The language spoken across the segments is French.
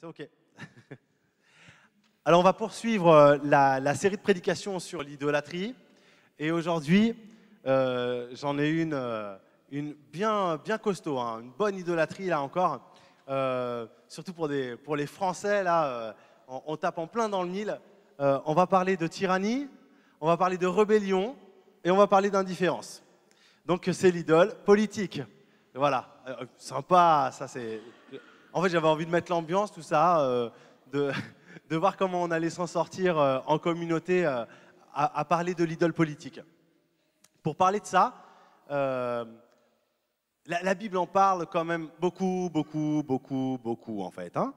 C'est OK. Alors, on va poursuivre la série de prédications sur l'idolâtrie. Et aujourd'hui, j'en ai une bien costaud, hein, une bonne idolâtrie, là encore. Surtout pour les Français, là, on tape en plein dans le mille. On va parler de tyrannie, on va parler de rébellion et on va parler d'indifférence. Donc, c'est l'idole politique. Voilà, sympa, ça c'est... En fait, j'avais envie de mettre l'ambiance, tout ça, de voir comment on allait s'en sortir en communauté à parler de l'idole politique. Pour parler de ça, la Bible en parle quand même beaucoup en fait. Hein.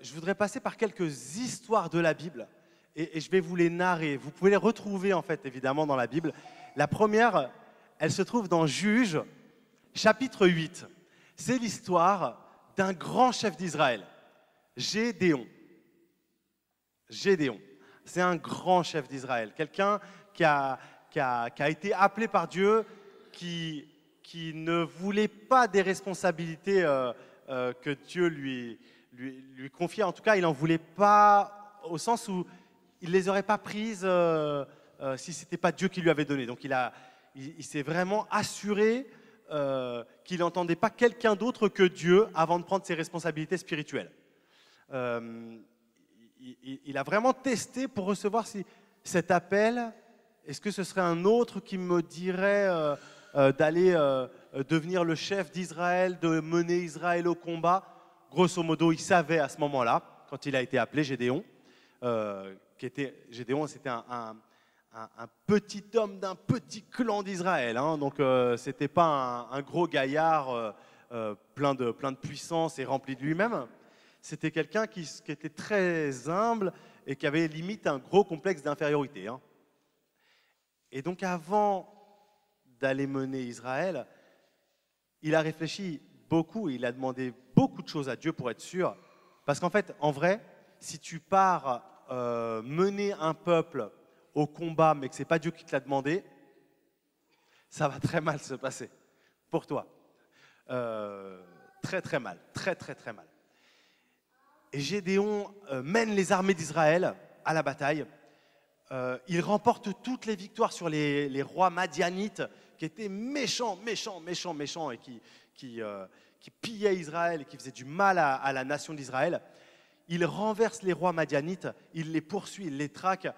Je voudrais passer par quelques histoires de la Bible et je vais vous les narrer. Vous pouvez les retrouver en fait, évidemment, dans la Bible. La première, elle se trouve dans Juges, chapitre 8. C'est l'histoire d'un grand chef d'Israël, Gédéon. Gédéon, c'est un grand chef d'Israël, quelqu'un qui a été appelé par Dieu, qui ne voulait pas des responsabilités que Dieu lui confiait. En tout cas, il n'en voulait pas au sens où il ne les aurait pas prises si ce n'était pas Dieu qui lui avait donné. Donc, il s'est vraiment assuré qu'il n'entendait pas quelqu'un d'autre que Dieu avant de prendre ses responsabilités spirituelles. Il a vraiment testé pour recevoir si cet appel, est-ce que ce serait un autre qui me dirait d'aller devenir le chef d'Israël, de mener Israël au combat. Grosso modo, il savait à ce moment-là, quand il a été appelé Gédéon, Gédéon c'était un petit homme d'un petit clan d'Israël, hein, donc ce n'était pas un gros gaillard plein de puissance et rempli de lui-même. C'était quelqu'un qui était très humble et qui avait limite un gros complexe d'infériorité. Hein. Et donc avant d'aller mener Israël, il a réfléchi beaucoup, il a demandé beaucoup de choses à Dieu pour être sûr. Parce qu'en fait, en vrai, si tu pars mener un peuple au combat, mais que ce n'est pas Dieu qui te l'a demandé, ça va très mal se passer pour toi. Très mal. Et Gédéon mène les armées d'Israël à la bataille. Il remporte toutes les victoires sur les rois madianites qui étaient méchants et qui pillaient Israël et qui faisaient du mal à la nation d'Israël. Il renverse les rois madianites, il les poursuit, il les traque.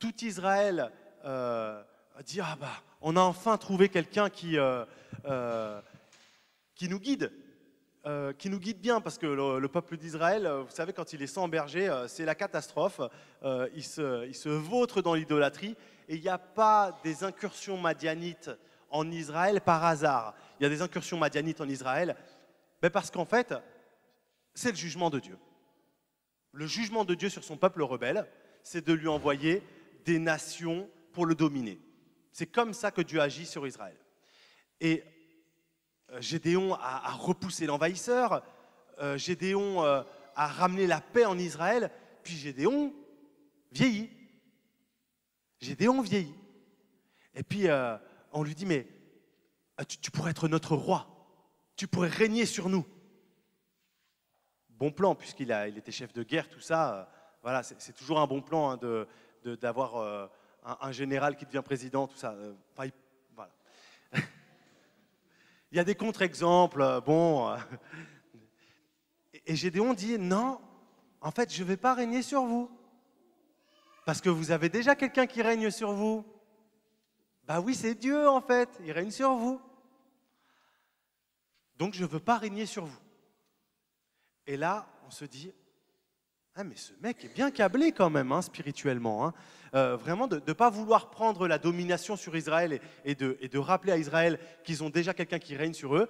Tout Israël dit « Ah bah, on a enfin trouvé quelqu'un qui nous guide bien » parce que le peuple d'Israël, vous savez, quand il est sans berger, c'est la catastrophe. Il se vautre dans l'idolâtrie et il n'y a pas des incursions madianites en Israël par hasard. Il y a des incursions madianites en Israël parce qu'en fait, c'est le jugement de Dieu. Le jugement de Dieu sur son peuple rebelle, c'est de lui envoyer des nations pour le dominer. C'est comme ça que Dieu agit sur Israël. Et Gédéon a repoussé l'envahisseur, Gédéon a ramené la paix en Israël, puis Gédéon vieillit. Gédéon vieillit. Et puis on lui dit, mais tu pourrais être notre roi, tu pourrais régner sur nous. Bon plan, puisqu'il était chef de guerre, tout ça, voilà, c'est toujours un bon plan hein, d'avoir un général qui devient président, tout ça. Voilà. Il y a des contre-exemples, bon. Et Gédéon dit, non, en fait, je ne vais pas régner sur vous. Parce que vous avez déjà quelqu'un qui règne sur vous. Bah oui, c'est Dieu, en fait, il règne sur vous. Donc, je ne veux pas régner sur vous. Et là, on se dit, ah mais ce mec est bien câblé quand même, hein, spirituellement. Hein. Vraiment, de ne pas vouloir prendre la domination sur Israël et de rappeler à Israël qu'ils ont déjà quelqu'un qui règne sur eux,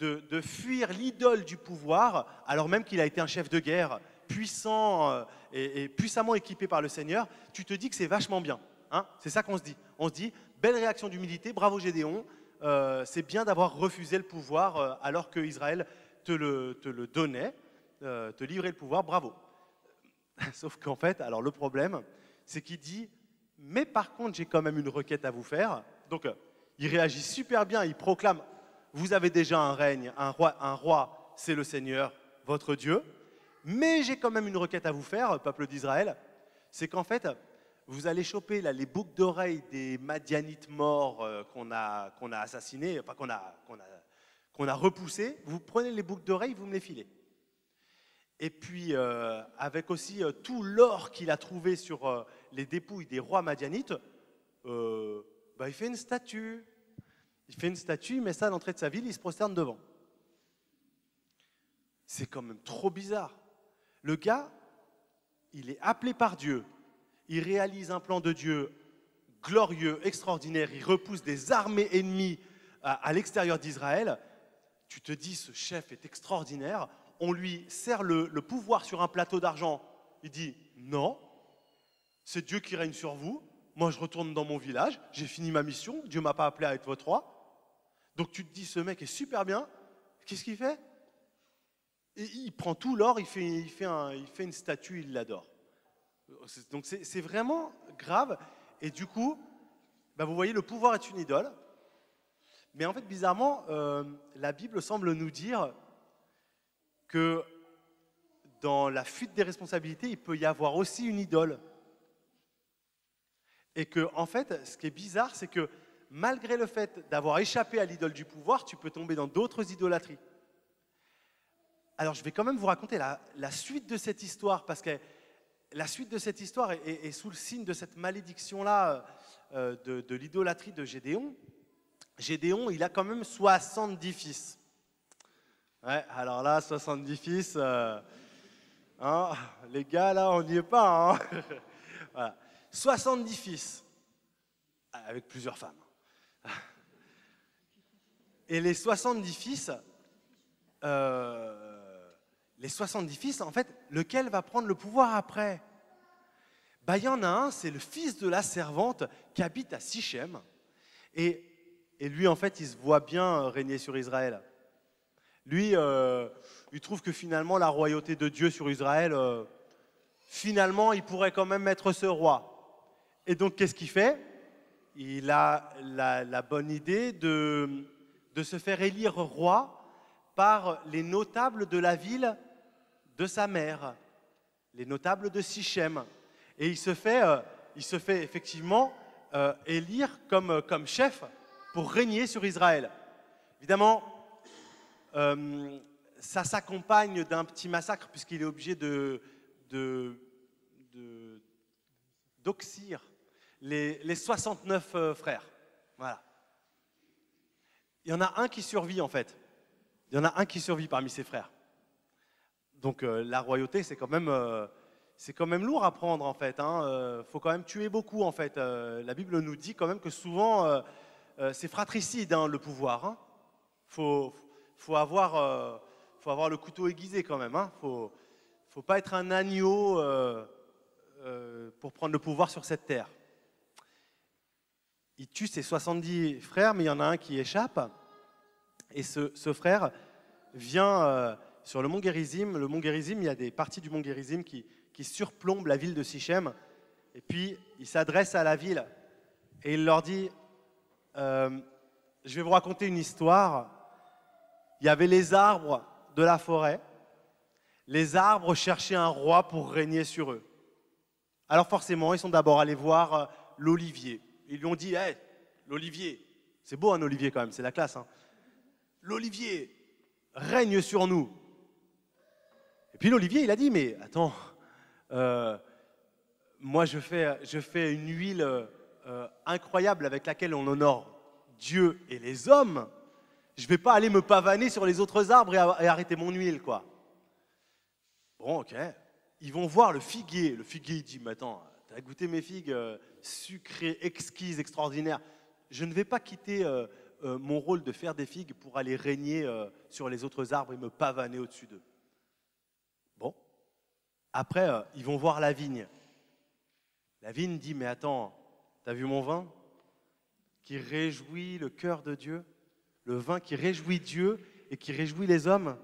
de fuir l'idole du pouvoir, alors même qu'il a été un chef de guerre puissant et puissamment équipé par le Seigneur, tu te dis que c'est vachement bien. Hein. C'est ça qu'on se dit. On se dit, belle réaction d'humilité, bravo Gédéon, c'est bien d'avoir refusé le pouvoir alors que Israël te le donnait, te livrait le pouvoir, bravo. Sauf qu'en fait, alors le problème, c'est qu'il dit « Mais par contre, j'ai quand même une requête à vous faire. » Donc, il réagit super bien, il proclame « Vous avez déjà un règne, un roi c'est le Seigneur, votre Dieu. mais j'ai quand même une requête à vous faire, peuple d'Israël, c'est qu'en fait, vous allez choper là, les boucles d'oreilles des Madianites morts qu'on a assassinés, enfin qu'on a repoussés, vous prenez les boucles d'oreilles, vous me les filez. Et puis, avec aussi tout l'or qu'il a trouvé sur les dépouilles des rois Madianites, bah, il fait une statue. Il fait une statue, il met ça à l'entrée de sa ville, il se prosterne devant. C'est quand même trop bizarre. Le gars, il est appelé par Dieu. Il réalise un plan de Dieu glorieux, extraordinaire. Il repousse des armées ennemies à l'extérieur d'Israël. Tu te dis, ce chef est extraordinaire. On lui sert le pouvoir sur un plateau d'argent. Il dit, non, c'est Dieu qui règne sur vous. Moi, je retourne dans mon village. J'ai fini ma mission. Dieu ne m'a pas appelé à être votre roi. Donc, tu te dis, ce mec est super bien. Qu'est-ce qu'il fait ? Et il prend tout l'or, il fait une statue, il l'adore. Donc c'est vraiment grave. Et du coup, ben vous voyez, le pouvoir est une idole. Mais en fait, bizarrement, la Bible semble nous dire que dans la fuite des responsabilités, il peut y avoir aussi une idole. Et que, en fait, ce qui est bizarre, c'est que malgré le fait d'avoir échappé à l'idole du pouvoir, tu peux tomber dans d'autres idolâtries. Alors, je vais quand même vous raconter la suite de cette histoire, parce que la suite de cette histoire est sous le signe de cette malédiction-là, de l'idolâtrie de Gédéon. Gédéon, il a quand même 70 fils. Ouais, alors là, 70 fils, hein, les gars, là, on n'y est pas. Hein voilà. 70 fils, avec plusieurs femmes. Et les 70 fils... les 70 fils, en fait, lequel va prendre le pouvoir après? Ben, il y en a un, c'est le fils de la servante qui habite à Sichem. Et lui, en fait, il se voit bien régner sur Israël. Lui, il trouve que finalement, la royauté de Dieu sur Israël, finalement, il pourrait quand même être ce roi. Et donc, qu'est-ce qu'il fait? Il a la bonne idée de se faire élire roi par les notables de la ville de sa mère, les notables de Sichem. Et il se fait effectivement élire comme chef pour régner sur Israël. Évidemment, ça s'accompagne d'un petit massacre, puisqu'il est obligé d'oxyre les 69 frères. Voilà. Il y en a un qui survit, en fait. Il y en a un qui survit parmi ses frères. Donc la royauté, c'est quand même lourd à prendre, en fait. Hein. Faut quand même tuer beaucoup, en fait. La Bible nous dit quand même que souvent, c'est fratricide, hein, le pouvoir. Hein. Faut avoir le couteau aiguisé, quand même. Hein. Faut pas être un agneau pour prendre le pouvoir sur cette terre. Il tue ses 70 frères, mais il y en a un qui échappe. Et ce frère vient sur le Mont Guérisim. Le Mont Guérisim, il y a des parties du Mont Guérisim qui surplombent la ville de Sichem. Et puis, il s'adresse à la ville et il leur dit « Je vais vous raconter une histoire. Il y avait les arbres de la forêt. Les arbres cherchaient un roi pour régner sur eux. Alors forcément, ils sont d'abord allés voir l'olivier. Ils lui ont dit hey, « l'olivier, c'est beau un olivier quand même, c'est la classe. Hein. » L'olivier règne sur nous. Et puis l'olivier, il a dit, mais attends, moi je fais une huile incroyable avec laquelle on honore Dieu et les hommes. Je ne vais pas aller me pavaner sur les autres arbres et arrêter mon huile, quoi. Bon, ok. Ils vont voir le figuier. Le figuier, il dit, mais attends, t'as goûté mes figues sucrées, exquises, extraordinaires. Je ne vais pas quitter... mon rôle de faire des figues pour aller régner sur les autres arbres et me pavaner au-dessus d'eux. Bon. Après, ils vont voir la vigne. La vigne dit, mais attends, t'as vu mon vin qui réjouit le cœur de Dieu, le vin qui réjouit Dieu et qui réjouit les hommes.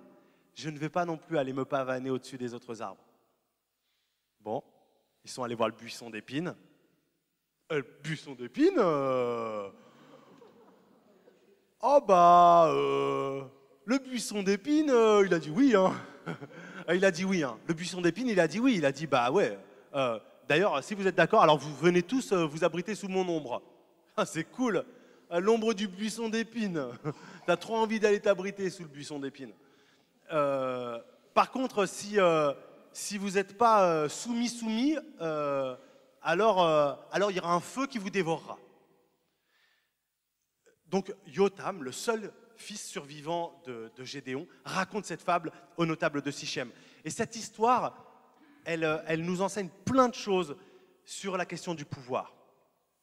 Je ne vais pas non plus aller me pavaner au-dessus des autres arbres. Bon. Ils sont allés voir le buisson d'épines. Le buisson d'épines « Oh bah, le buisson d'épines, il a dit oui, hein. Il a dit oui, hein. Le buisson d'épines, il a dit oui, il a dit bah ouais. D'ailleurs, si vous êtes d'accord, alors vous venez tous vous abriter sous mon ombre. Ah, c'est cool, l'ombre du buisson d'épines. T'as trop envie d'aller t'abriter sous le buisson d'épines. Par contre, si vous n'êtes pas soumis, alors il y aura un feu qui vous dévorera. Donc Yotam, le seul fils survivant de Gédéon, raconte cette fable au notable de Sichem. Et cette histoire, elle nous enseigne plein de choses sur la question du pouvoir.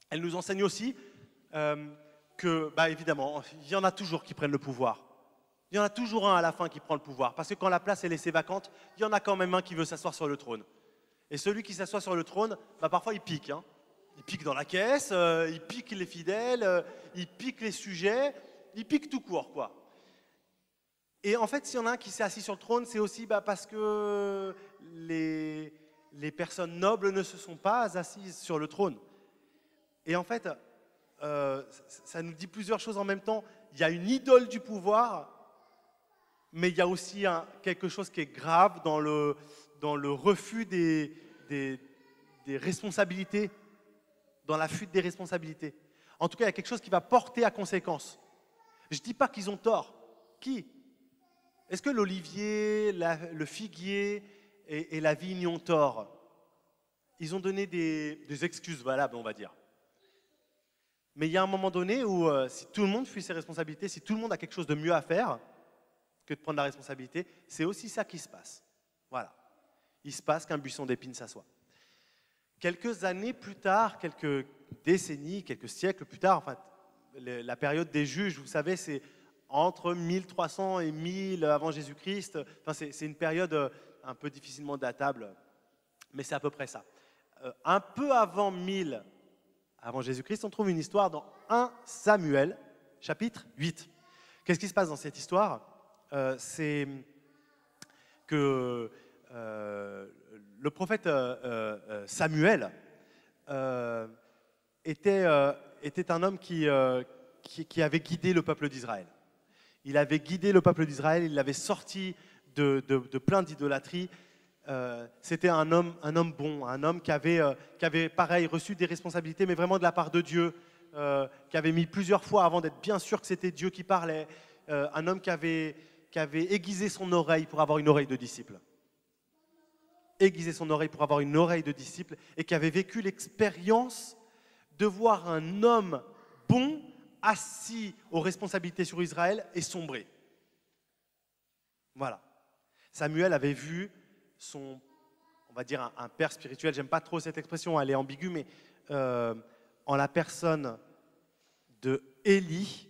Elle nous enseigne aussi que, bah, évidemment, il y en a toujours qui prennent le pouvoir. Il y en a toujours un à la fin qui prend le pouvoir. Parce que quand la place est laissée vacante, il y en a quand même un qui veut s'asseoir sur le trône. Et celui qui s'assoit sur le trône, bah, parfois il pique. Hein. Il pique dans la caisse, il pique les fidèles, il pique les sujets, il pique tout court, quoi. Et en fait, s'il y en a un qui s'est assis sur le trône, c'est aussi bah, parce que les personnes nobles ne se sont pas assises sur le trône. Et en fait, ça nous dit plusieurs choses en même temps. Il y a une idole du pouvoir, mais il y a aussi quelque chose qui est grave dans le refus des responsabilités, dans la fuite des responsabilités. En tout cas, il y a quelque chose qui va porter à conséquence. Je ne dis pas qu'ils ont tort. Qui? Est-ce que l'olivier, le figuier et la vigne ont tort? Ils ont donné des excuses valables, on va dire. Mais il y a un moment donné où si tout le monde fuit ses responsabilités, si tout le monde a quelque chose de mieux à faire que de prendre la responsabilité, c'est aussi ça qui se passe. Voilà. Il se passe qu'un buisson d'épines s'assoit. Quelques années plus tard, quelques décennies, quelques siècles plus tard, en fait, la période des juges, vous savez, c'est entre 1300 et 1000 avant Jésus-Christ. Enfin, c'est une période un peu difficilement datable, mais c'est à peu près ça. Un peu avant 1000 avant Jésus-Christ, on trouve une histoire dans 1 Samuel, chapitre 8. Qu'est-ce qui se passe dans cette histoire? C'est que le prophète Samuel était un homme qui avait guidé le peuple d'Israël. Il avait guidé le peuple d'Israël, il l'avait sorti de plein d'idolâtries. C'était un homme bon, un homme qui avait pareil, reçu des responsabilités, mais vraiment de la part de Dieu, qui avait mis plusieurs fois avant d'être bien sûr que c'était Dieu qui parlait, un homme qui avait aiguisé son oreille pour avoir une oreille de disciple. Aiguisé son oreille pour avoir une oreille de disciple et qui avait vécu l'expérience de voir un homme bon assis aux responsabilités sur Israël et sombrer. Voilà. Samuel avait vu son, on va dire un père spirituel, j'aime pas trop cette expression, elle est ambiguë, mais en la personne de Élie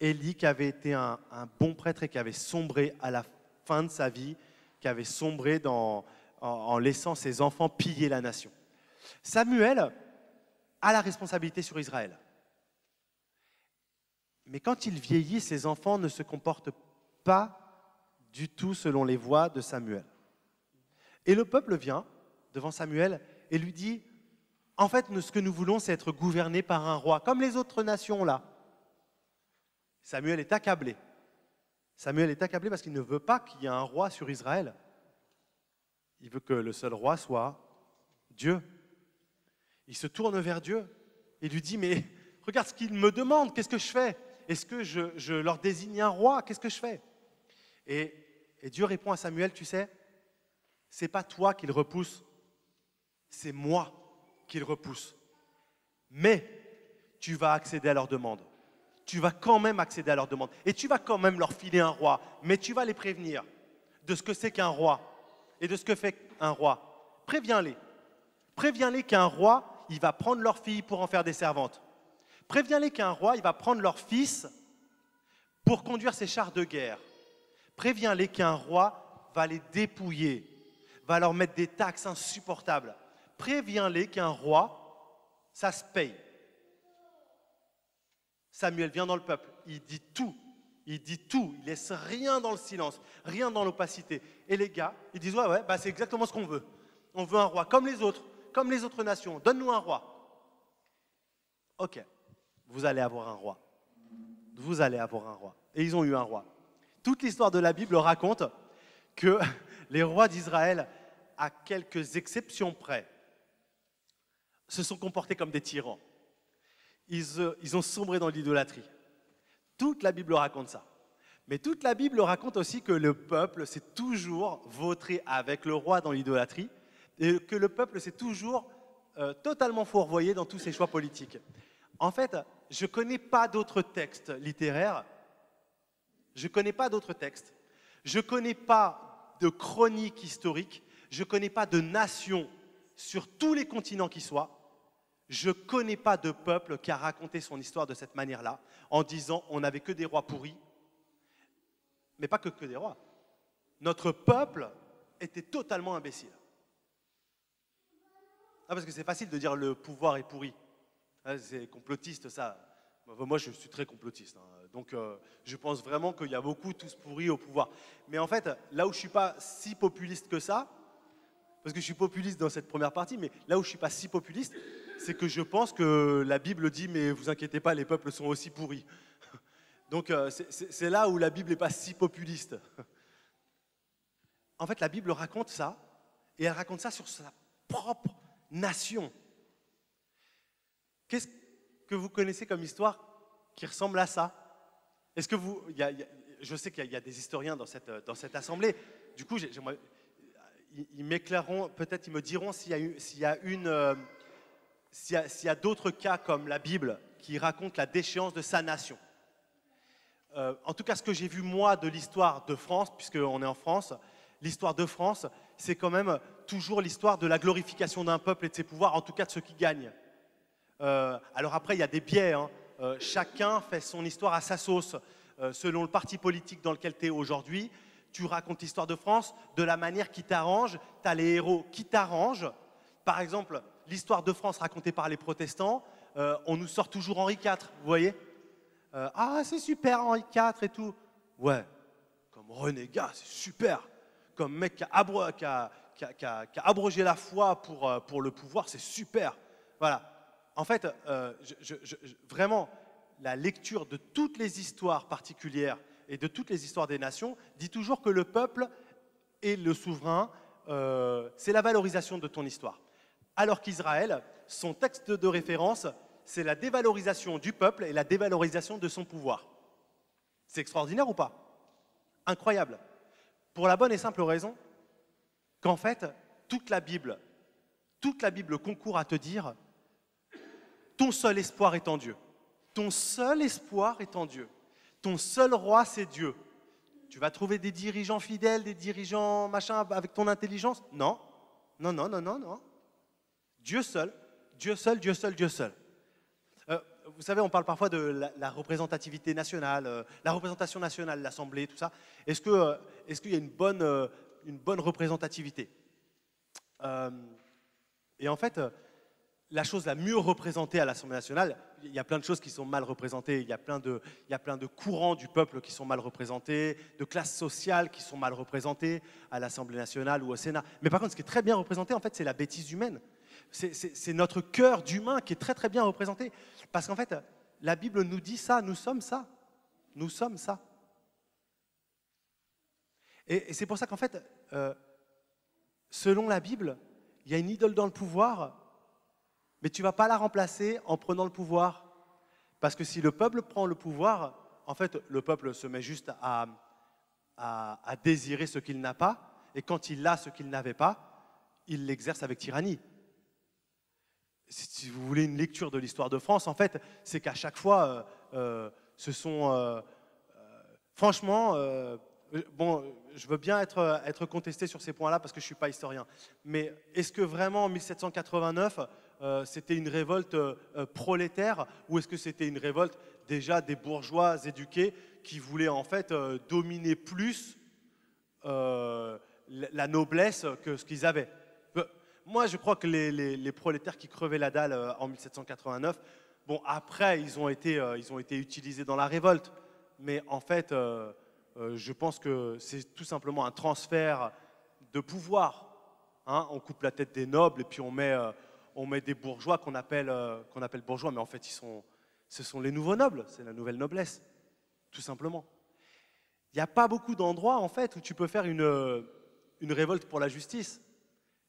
qui avait été un bon prêtre et qui avait sombré à la fin de sa vie, qui avait sombré en laissant ses enfants piller la nation. Samuel a la responsabilité sur Israël. Mais quand il vieillit, ses enfants ne se comportent pas du tout selon les voies de Samuel. Et le peuple vient devant Samuel et lui dit, en fait, ce que nous voulons, c'est être gouverné par un roi, comme les autres nations là. Samuel est accablé. Samuel est accablé parce qu'il ne veut pas qu'il y ait un roi sur Israël. Il veut que le seul roi soit Dieu. Il se tourne vers Dieu et lui dit, mais regarde ce qu'il me demande, qu'est-ce que je fais? Est-ce que je leur désigne un roi? Qu'est-ce que je fais? Et Dieu répond à Samuel, tu sais, c'est pas toi qu'il repousse, c'est moi qu'il repousse. Mais tu vas accéder à leur demande. Tu vas quand même accéder à leur demande. Et tu vas quand même leur filer un roi. Mais tu vas les prévenir de ce que c'est qu'un roi et de ce que fait un roi. Préviens-les. Préviens-les qu'un roi, il va prendre leur fille pour en faire des servantes. Préviens-les qu'un roi, il va prendre leur fils pour conduire ses chars de guerre. Préviens-les qu'un roi va les dépouiller, va leur mettre des taxes insupportables. Préviens-les qu'un roi, ça se paye. Samuel vient dans le peuple, il dit tout, il laisse rien dans le silence, rien dans l'opacité. Et les gars, ils disent, ouais, bah, c'est exactement ce qu'on veut. On veut un roi comme les autres nations, donne-nous un roi. Ok, vous allez avoir un roi. Vous allez avoir un roi. Et ils ont eu un roi. Toute l'histoire de la Bible raconte que les rois d'Israël, à quelques exceptions près, se sont comportés comme des tyrans. Ils ont sombré dans l'idolâtrie. Toute la Bible raconte ça. Mais toute la Bible raconte aussi que le peuple s'est toujours vautré avec le roi dans l'idolâtrie et que le peuple s'est toujours totalement fourvoyé dans tous ses choix politiques. En fait, je ne connais pas d'autres textes littéraires, je ne connais pas d'autres textes, je ne connais pas de chronique historique, je ne connais pas de nation sur tous les continents qui soient, je ne connais pas de peuple qui a raconté son histoire de cette manière-là, en disant on n'avait que des rois pourris, mais pas que des rois. Notre peuple était totalement imbécile. Ah, parce que c'est facile de dire le pouvoir est pourri. C'est complotiste, ça. Moi, je suis très complotiste. Hein. Donc, je pense vraiment qu'il y a beaucoup tous pourris au pouvoir. Mais en fait, là où je ne suis pas si populiste que ça, parce que je suis populiste dans cette première partie, mais là où je ne suis pas si populiste, c'est que je pense que la Bible dit « Mais vous inquiétez pas, les peuples sont aussi pourris. » Donc, c'est là où la Bible n'est pas si populiste. En fait, la Bible raconte ça, et elle raconte ça sur sa propre nation. Qu'est-ce que vous connaissez comme histoire qui ressemble à ça? Est-ce que vous, je sais qu'il y a des historiens dans cette assemblée. Du coup, ils m'éclaireront, peut-être ils me diront s'il y a d'autres cas comme la Bible qui raconte la déchéance de sa nation. En tout cas, ce que j'ai vu moi de l'histoire de France, puisqu'on est en France, l'histoire de France, c'est quand même toujours l'histoire de la glorification d'un peuple et de ses pouvoirs, en tout cas de ceux qui gagnent. Alors après, il y a des biais, hein. Chacun fait son histoire à sa sauce. Selon le parti politique dans lequel tu es aujourd'hui, tu racontes l'histoire de France de la manière qui t'arrange, tu as les héros qui t'arrangent. Par exemple, l'histoire de France racontée par les protestants, on nous sort toujours Henri IV, vous voyez. Ah, c'est super Henri IV et tout. Ouais, comme renégat, c'est super. Comme mec qui a abrogé la foi pour le pouvoir, c'est super. Voilà. En fait, vraiment, la lecture de toutes les histoires particulières et de toutes les histoires des nations dit toujours que le peuple et le souverain, c'est la valorisation de ton histoire. Alors qu'Israël, son texte de référence, c'est la dévalorisation du peuple et la dévalorisation de son pouvoir. C'est extraordinaire ou pas? Incroyable. Pour la bonne et simple raison qu'en fait, toute la Bible concourt à te dire... Ton seul espoir est en Dieu. Ton seul espoir est en Dieu. Ton seul roi, c'est Dieu. Tu vas trouver des dirigeants fidèles, des dirigeants machin avec ton intelligence? Non, non, non, non, non, non. Dieu seul, Dieu seul, Dieu seul, Dieu seul. Vous savez, on parle parfois de la représentativité nationale, la représentation nationale, l'Assemblée, tout ça. Est-ce qu'il y a une bonne représentativité? Et en fait... La chose la mieux représentée à l'Assemblée nationale, il y a plein de choses qui sont mal représentées, il y a plein de courants du peuple qui sont mal représentés, de classes sociales qui sont mal représentées à l'Assemblée nationale ou au Sénat. Mais par contre, ce qui est très bien représenté, en fait, c'est la bêtise humaine. C'est notre cœur d'humain qui est très très bien représenté. Parce qu'en fait, la Bible nous dit ça, nous sommes ça. Nous sommes ça. Et c'est pour ça qu'en fait, selon la Bible, il y a une idole dans le pouvoir... Mais tu ne vas pas la remplacer en prenant le pouvoir. Parce que si le peuple prend le pouvoir, en fait, le peuple se met juste à désirer ce qu'il n'a pas. Et quand il a ce qu'il n'avait pas, il l'exerce avec tyrannie. Si vous voulez une lecture de l'histoire de France, en fait, c'est qu'à chaque fois, ce sont... franchement, bon, je veux bien être contesté sur ces points-là parce que je ne suis pas historien. Mais est-ce que vraiment, en 1789... c'était une révolte prolétaire ou est-ce que c'était une révolte déjà des bourgeois éduqués qui voulaient en fait dominer plus la noblesse que ce qu'ils avaient? Moi je crois que les prolétaires qui crevaient la dalle en 1789, bon après ils ont été utilisés dans la révolte, mais en fait je pense que c'est tout simplement un transfert de pouvoir, hein, on coupe la tête des nobles et puis on met des bourgeois qu'on appelle bourgeois, mais en fait, ce sont les nouveaux nobles, c'est la nouvelle noblesse, tout simplement. Il n'y a pas beaucoup d'endroits en fait, où tu peux faire une révolte pour la justice.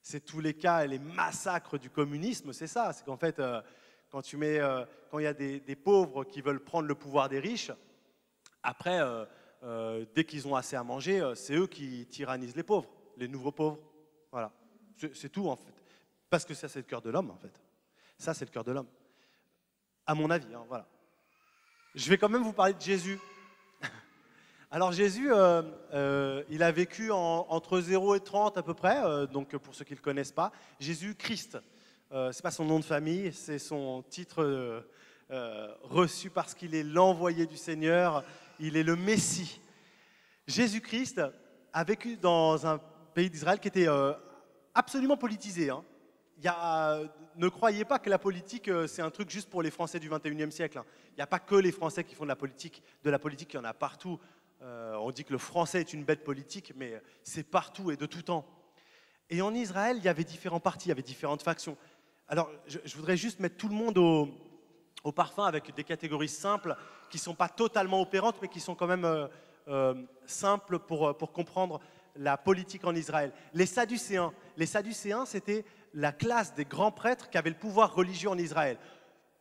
C'est tous les cas et les massacres du communisme, c'est ça. C'est qu'en fait, quand il y a des pauvres qui veulent prendre le pouvoir des riches, après, dès qu'ils ont assez à manger, c'est eux qui tyrannisent les pauvres, les nouveaux pauvres. Voilà, c'est tout en fait. Parce que ça, c'est le cœur de l'homme en fait. Ça, c'est le cœur de l'homme. À mon avis, hein, voilà. Je vais quand même vous parler de Jésus. Alors Jésus, il a vécu entre 0 et 30 à peu près, donc pour ceux qui ne le connaissent pas, Jésus-Christ. Ce n'est pas son nom de famille, c'est son titre reçu parce qu'il est l'envoyé du Seigneur, il est le Messie. Jésus-Christ a vécu dans un pays d'Israël qui était absolument politisé. Hein. Ne croyez pas que la politique, c'est un truc juste pour les Français du 21e siècle. Hein. Il n'y a pas que les Français qui font de la politique, il y en a partout. On dit que le français est une bête politique, mais c'est partout et de tout temps. Et en Israël, il y avait différents partis, il y avait différentes factions. Alors, je voudrais juste mettre tout le monde au parfum avec des catégories simples qui ne sont pas totalement opérantes, mais qui sont quand même simples pour comprendre la politique en Israël. Les Sadducéens, c'était la classe des grands prêtres qui avaient le pouvoir religieux en Israël.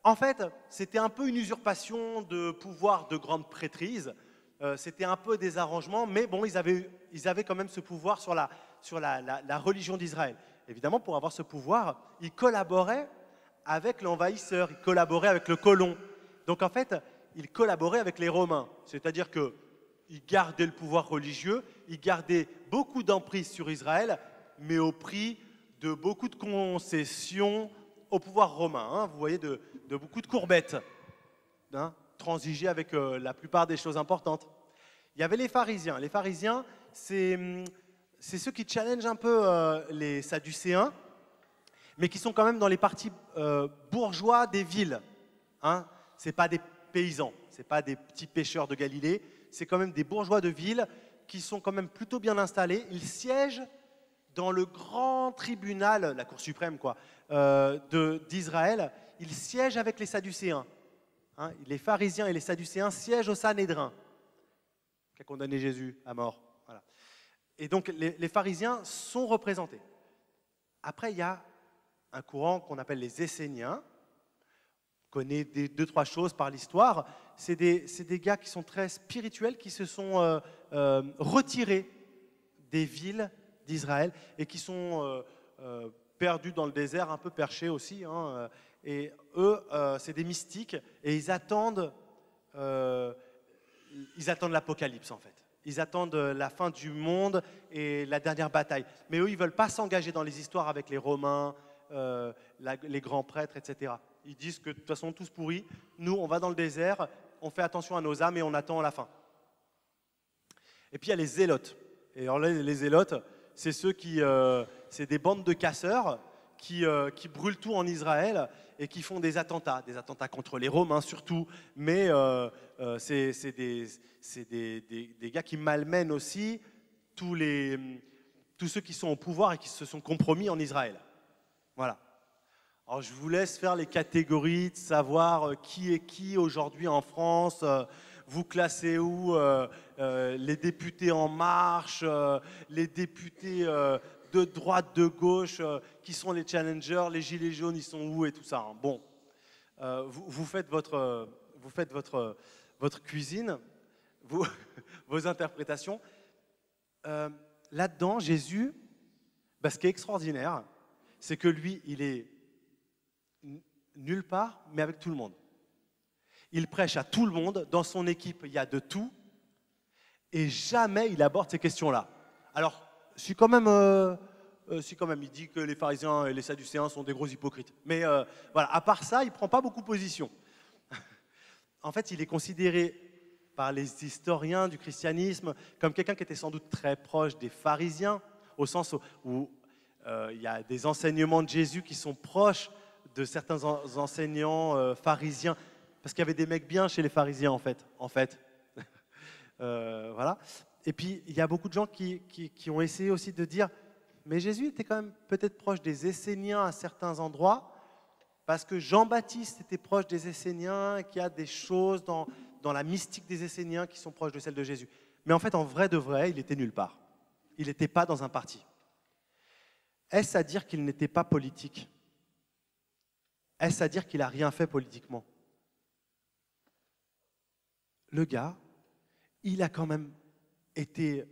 En fait, c'était un peu une usurpation de pouvoir de grande prêtrise. C'était un peu des arrangements, mais bon, ils avaient quand même ce pouvoir sur la religion d'Israël. Évidemment, pour avoir ce pouvoir, ils collaboraient avec l'envahisseur, ils collaboraient avec le colon. Donc en fait, ils collaboraient avec les Romains, c'est-à-dire qu'ils gardaient le pouvoir religieux, ils gardaient beaucoup d'emprise sur Israël, mais au prix de beaucoup de concessions au pouvoir romain, hein, vous voyez, de beaucoup de courbettes. Hein, transiger avec la plupart des choses importantes. Il y avait les pharisiens. Les pharisiens, c'est ceux qui challengent un peu les sadducéens, mais qui sont quand même dans les partis bourgeois des villes. Hein, ce n'est pas des paysans, ce n'est pas des petits pêcheurs de Galilée, c'est quand même des bourgeois de ville qui sont quand même plutôt bien installés. Ils siègent dans le grand tribunal, la Cour suprême quoi, d'Israël. Ils siègent avec les sadducéens. Hein, les pharisiens et les sadducéens siègent au Sanhédrin, qui a condamné Jésus à mort. Voilà. Et donc les pharisiens sont représentés. Après, il y a un courant qu'on appelle les Esséniens. On connaît deux, trois choses par l'histoire. C'est des gars qui sont très spirituels, qui se sont retirés des villes d'Israël et qui sont perdus dans le désert, un peu perchés aussi, hein, et eux, c'est des mystiques, et ils attendent l'apocalypse, en fait. Ils attendent la fin du monde et la dernière bataille. Mais eux, ils ne veulent pas s'engager dans les histoires avec les Romains, les grands prêtres, etc. Ils disent que, de toute façon, tous pourris, nous, on va dans le désert, on fait attention à nos âmes et on attend la fin. Et puis, il y a les Zélotes. Et alors là, les Zélotes, c'est c'est des bandes de casseurs qui brûlent tout en Israël et qui font des attentats contre les Romains surtout, mais c'est des gars qui malmènent aussi tous ceux qui sont au pouvoir et qui se sont compromis en Israël. Voilà. Alors je vous laisse faire les catégories, de savoir qui est qui aujourd'hui en France, vous classez où, les députés En Marche, les députés de droite, de gauche, qui sont les challengers, les gilets jaunes, ils sont où et tout ça. Hein. Bon, vous faites votre cuisine, vos interprétations. Là-dedans, Jésus, bah, ce qui est extraordinaire, c'est que lui, il est nulle part, mais avec tout le monde. Il prêche à tout le monde, dans son équipe, il y a de tout, et jamais il aborde ces questions-là. Alors, si quand même, il dit que les pharisiens et les sadducéens sont des gros hypocrites. Mais voilà, à part ça, il ne prend pas beaucoup position. En fait, il est considéré par les historiens du christianisme comme quelqu'un qui était sans doute très proche des pharisiens, au sens où il y a des enseignements de Jésus qui sont proches de certains enseignants pharisiens, parce qu'il y avait des mecs bien chez les pharisiens, en fait. Voilà. Et puis, il y a beaucoup de gens qui ont essayé aussi de dire « Mais Jésus était quand même peut-être proche des Esséniens à certains endroits, parce que Jean-Baptiste était proche des Esséniens, qu'il y a des choses dans la mystique des Esséniens qui sont proches de celles de Jésus. » Mais en fait, en vrai de vrai, il était nulle part. Il n'était pas dans un parti. Est-ce à dire qu'il n'était pas politique? Est-ce à dire qu'il n'a rien fait politiquement? Le gars, il a quand même été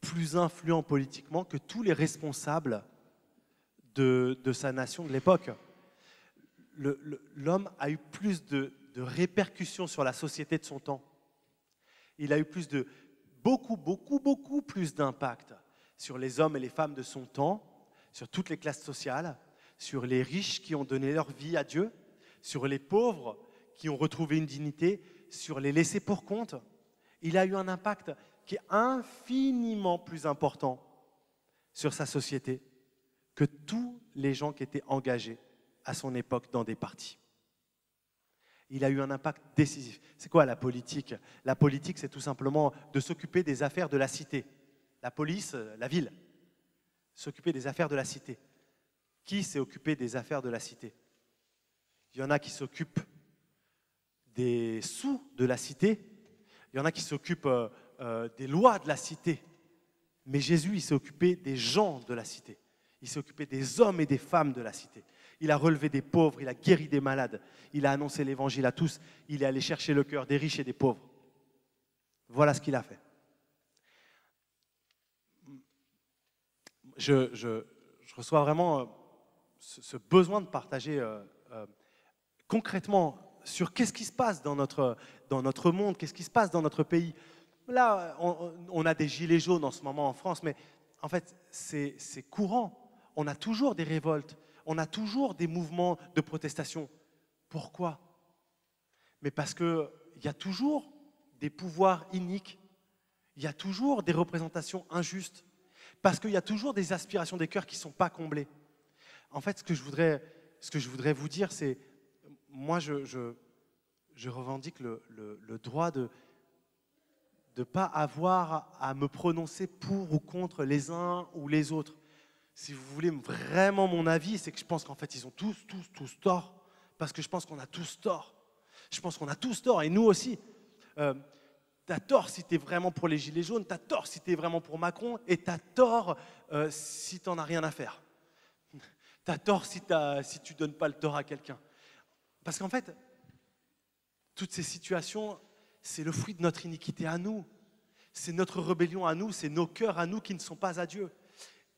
plus influent politiquement que tous les responsables de sa nation de l'époque. L'homme a eu plus de répercussions sur la société de son temps. Il a eu plus de, beaucoup plus d'impact sur les hommes et les femmes de son temps, sur toutes les classes sociales, sur les riches qui ont donné leur vie à Dieu, sur les pauvres qui ont retrouvé une dignité, sur les laissés pour compte. Il a eu un impact qui est infiniment plus important sur sa société que tous les gens qui étaient engagés à son époque dans des partis. Il a eu un impact décisif. C'est quoi la politique? La politique, c'est tout simplement de s'occuper des affaires de la cité. La police, la ville. S'occuper des affaires de la cité. Qui s'est occupé des affaires de la cité? Il y en a qui s'occupent des sous de la cité. Il y en a qui s'occupent des lois de la cité. Mais Jésus, il s'est occupé des gens de la cité. Il s'est occupé des hommes et des femmes de la cité. Il a relevé des pauvres, il a guéri des malades, il a annoncé l'évangile à tous, il est allé chercher le cœur des riches et des pauvres. Voilà ce qu'il a fait. Je reçois vraiment ce besoin de partager concrètement sur qu'est-ce qui se passe dans notre monde, qu'est-ce qui se passe dans notre pays. Là, on a des gilets jaunes en ce moment en France, mais en fait, c'est courant. On a toujours des révoltes, on a toujours des mouvements de protestation. Pourquoi? Mais parce qu'il y a toujours des pouvoirs iniques, il y a toujours des représentations injustes, parce qu'il y a toujours des aspirations des cœurs qui ne sont pas comblées. En fait, ce que je voudrais vous dire, c'est moi, je revendique le droit de ne pas avoir à me prononcer pour ou contre les uns ou les autres. Si vous voulez vraiment mon avis, c'est que je pense qu'en fait, ils ont tous tort. Parce que je pense qu'on a tous tort. Je pense qu'on a tous tort, et nous aussi. T'as tort si t'es vraiment pour les gilets jaunes, t'as tort si t'es vraiment pour Macron, et t'as tort si t'en as rien à faire. T'as tort si tu donnes pas le tort à quelqu'un. Parce qu'en fait, toutes ces situations, c'est le fruit de notre iniquité à nous. C'est notre rébellion à nous, c'est nos cœurs à nous qui ne sont pas à Dieu.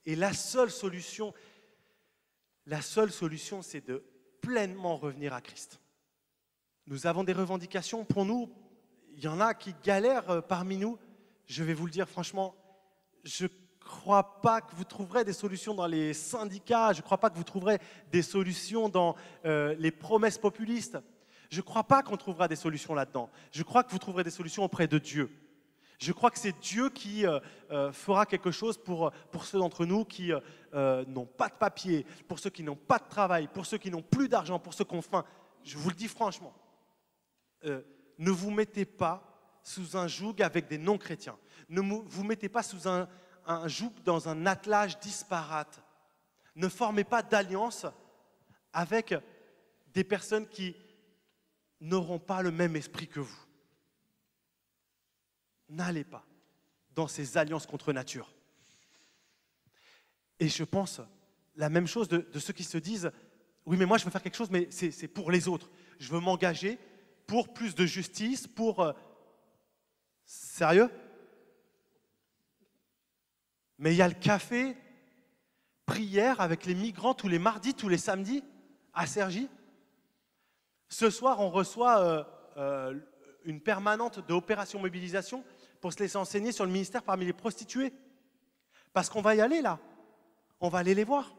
Et la seule solution, c'est de pleinement revenir à Christ. Nous avons des revendications pour nous. Il y en a qui galèrent parmi nous. Je vais vous le dire franchement, je ne crois pas que vous trouverez des solutions dans les syndicats. Je ne crois pas que vous trouverez des solutions dans les promesses populistes. Je ne crois pas qu'on trouvera des solutions là-dedans. Je crois que vous trouverez des solutions auprès de Dieu. Je crois que c'est Dieu qui fera quelque chose pour ceux d'entre nous qui n'ont pas de papier, pour ceux qui n'ont pas de travail, pour ceux qui n'ont plus d'argent, pour ceux qui ont faim. Je vous le dis franchement, ne vous mettez pas sous un joug avec des non-chrétiens. Ne vous mettez pas sous un joug dans un attelage disparate. Ne formez pas d'alliance avec des personnes qui n'auront pas le même esprit que vous. N'allez pas dans ces alliances contre nature. Et je pense la même chose de ceux qui se disent « Oui, mais moi, je veux faire quelque chose, mais c'est pour les autres. Je veux m'engager pour plus de justice, pour... Sérieux? Mais il y a le café, prière avec les migrants tous les mardis, tous les samedis, à Cergy. Ce soir, on reçoit une permanente d'opération mobilisation pour se laisser enseigner sur le ministère parmi les prostituées. Parce qu'on va y aller là, on va aller les voir.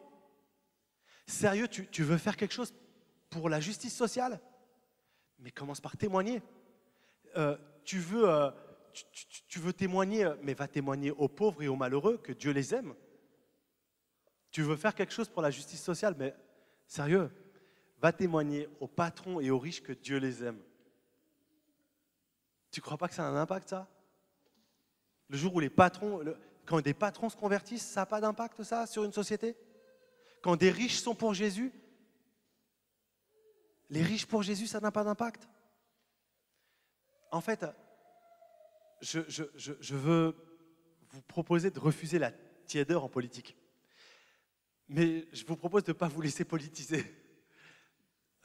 Sérieux, tu veux faire quelque chose pour la justice sociale? Mais commence par témoigner. Tu veux témoigner, mais va témoigner aux pauvres et aux malheureux que Dieu les aime. Tu veux faire quelque chose pour la justice sociale, mais sérieux, va témoigner aux patrons et aux riches que Dieu les aime. Tu ne crois pas que ça a un impact, ça? Le jour où les patrons, quand des patrons se convertissent, ça n'a pas d'impact, ça, sur une société? Quand des riches sont pour Jésus, les riches pour Jésus, ça n'a pas d'impact? En fait, je veux vous proposer de refuser la tiédeur en politique. Mais je vous propose de ne pas vous laisser politiser,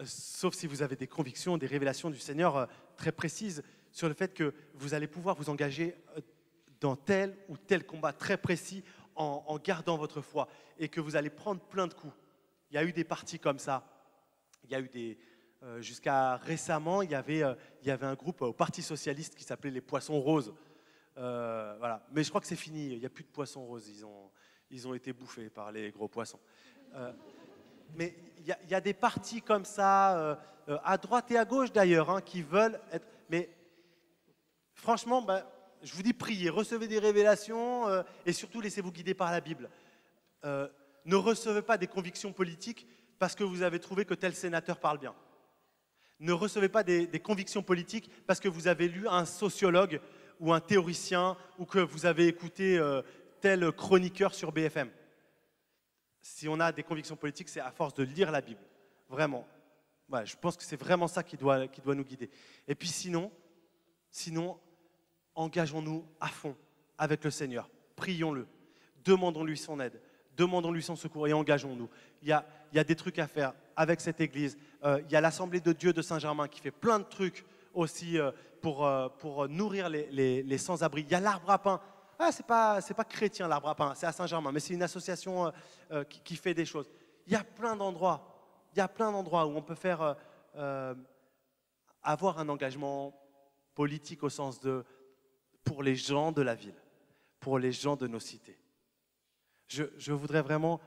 sauf si vous avez des convictions, des révélations du Seigneur très précises sur le fait que vous allez pouvoir vous engager dans tel ou tel combat très précis en gardant votre foi et que vous allez prendre plein de coups. Il y a eu des partis comme ça. Il y a eu des... jusqu'à récemment, il y avait un groupe au Parti Socialiste qui s'appelait les Poissons Roses. Voilà. Mais je crois que c'est fini, il n'y a plus de Poissons Roses. Ils ont été bouffés par les gros poissons. Mais il y a des partis comme ça, à droite et à gauche d'ailleurs, hein, qui veulent être... Mais franchement, je vous dis, priez, recevez des révélations et surtout laissez-vous guider par la Bible. Ne recevez pas des convictions politiques parce que vous avez trouvé que tel sénateur parle bien. Ne recevez pas des convictions politiques parce que vous avez lu un sociologue ou un théoricien ou que vous avez écouté... tel chroniqueur sur BFM. Si on a des convictions politiques, c'est à force de lire la Bible. Vraiment. Ouais, je pense que c'est vraiment ça qui doit nous guider. Et puis sinon, engageons-nous à fond avec le Seigneur. Prions-le. Demandons-lui son aide. Demandons-lui son secours et engageons-nous. Il y a des trucs à faire avec cette église. Il y a l'Assemblée de Dieu de Saint-Germain qui fait plein de trucs aussi pour nourrir les sans-abri. Il y a l'Arbre à pain. Ah, c'est pas chrétien l'Arbre à pain, c'est à Saint-Germain, mais c'est une association qui fait des choses. Il y a plein d'endroits où on peut faire avoir un engagement politique au sens de pour les gens de la ville, pour les gens de nos cités. Je voudrais vraiment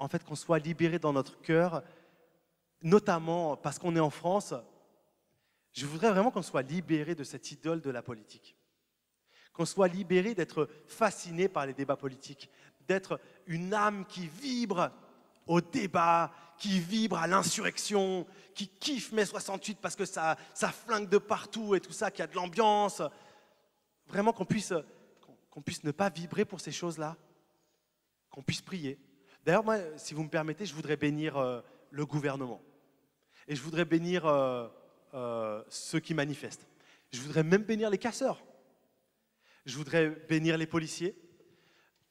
en fait qu'on soit libérés dans notre cœur, notamment parce qu'on est en France. Je voudrais vraiment qu'on soit libérés de cette idole de la politique. Qu'on soit libéré d'être fasciné par les débats politiques, d'être une âme qui vibre au débat, qui vibre à l'insurrection, qui kiffe mai 68 parce que ça flingue de partout et tout ça, qu'il y a de l'ambiance. Vraiment qu'on puisse ne pas vibrer pour ces choses-là, qu'on puisse prier. D'ailleurs, moi, si vous me permettez, je voudrais bénir le gouvernement et je voudrais bénir ceux qui manifestent. Je voudrais même bénir les casseurs. Je voudrais bénir les policiers.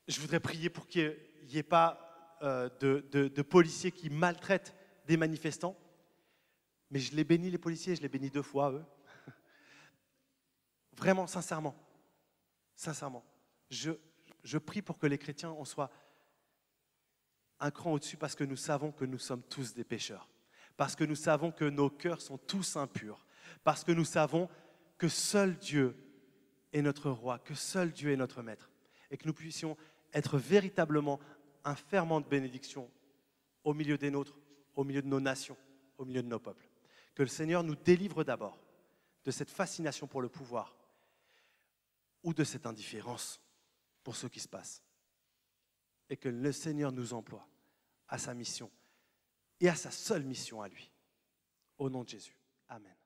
Je voudrais prier pour qu'il n'y ait pas de policiers qui maltraitent des manifestants. Mais je les bénis, les policiers, je les bénis 2 fois, eux. Vraiment, sincèrement. Je prie pour que les chrétiens, on soit un cran au-dessus parce que nous savons que nous sommes tous des pécheurs. Parce que nous savons que nos cœurs sont tous impurs. Parce que nous savons que seul Dieu est notre roi, que seul Dieu est notre maître et que nous puissions être véritablement un ferment de bénédiction au milieu des nôtres, au milieu de nos nations, au milieu de nos peuples. Que le Seigneur nous délivre d'abord de cette fascination pour le pouvoir ou de cette indifférence pour ce qui se passe et que le Seigneur nous emploie à sa mission et à sa seule mission à lui. Au nom de Jésus. Amen.